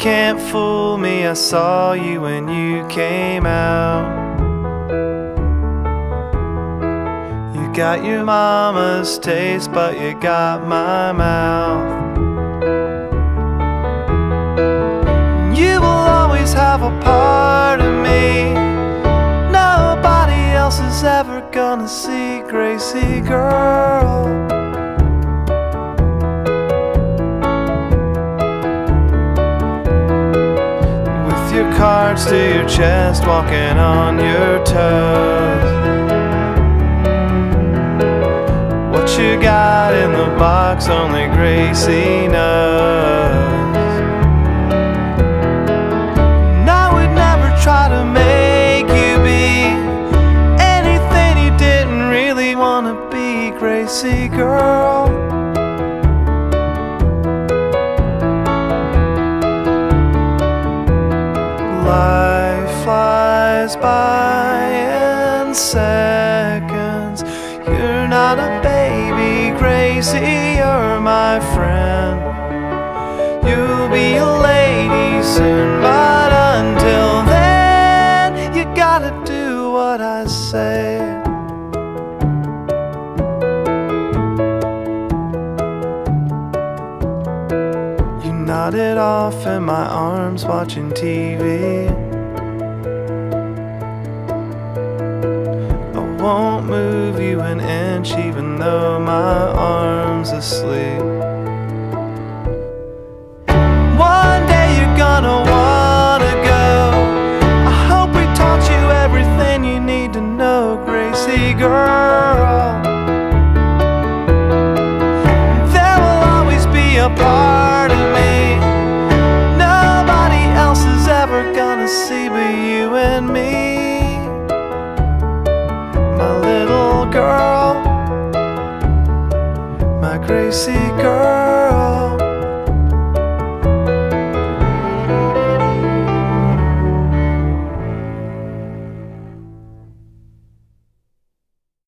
can't fool me, I saw you when you came out. You got your mama's taste, but you got my mouth. You will always have a part of me, nobody else is ever gonna see. Gracie girl, your cards to your chest, walking on your toes. What you got in the box, only Gracie knows. And I would never try to make you be anything you didn't really want to be, Gracie girl. Life flies by in seconds. You're not a baby, Gracie, you're my friend. You'll be a lady soon, but until then, you gotta do what I say. Nodded off in my arms watching TV. I won't move you an inch even though my arm's asleep. One day you're gonna wanna go. I hope we taught you everything you need to know, Gracie girl. There will always be a part of me gonna see but you and me, my little girl, my Gracie girl.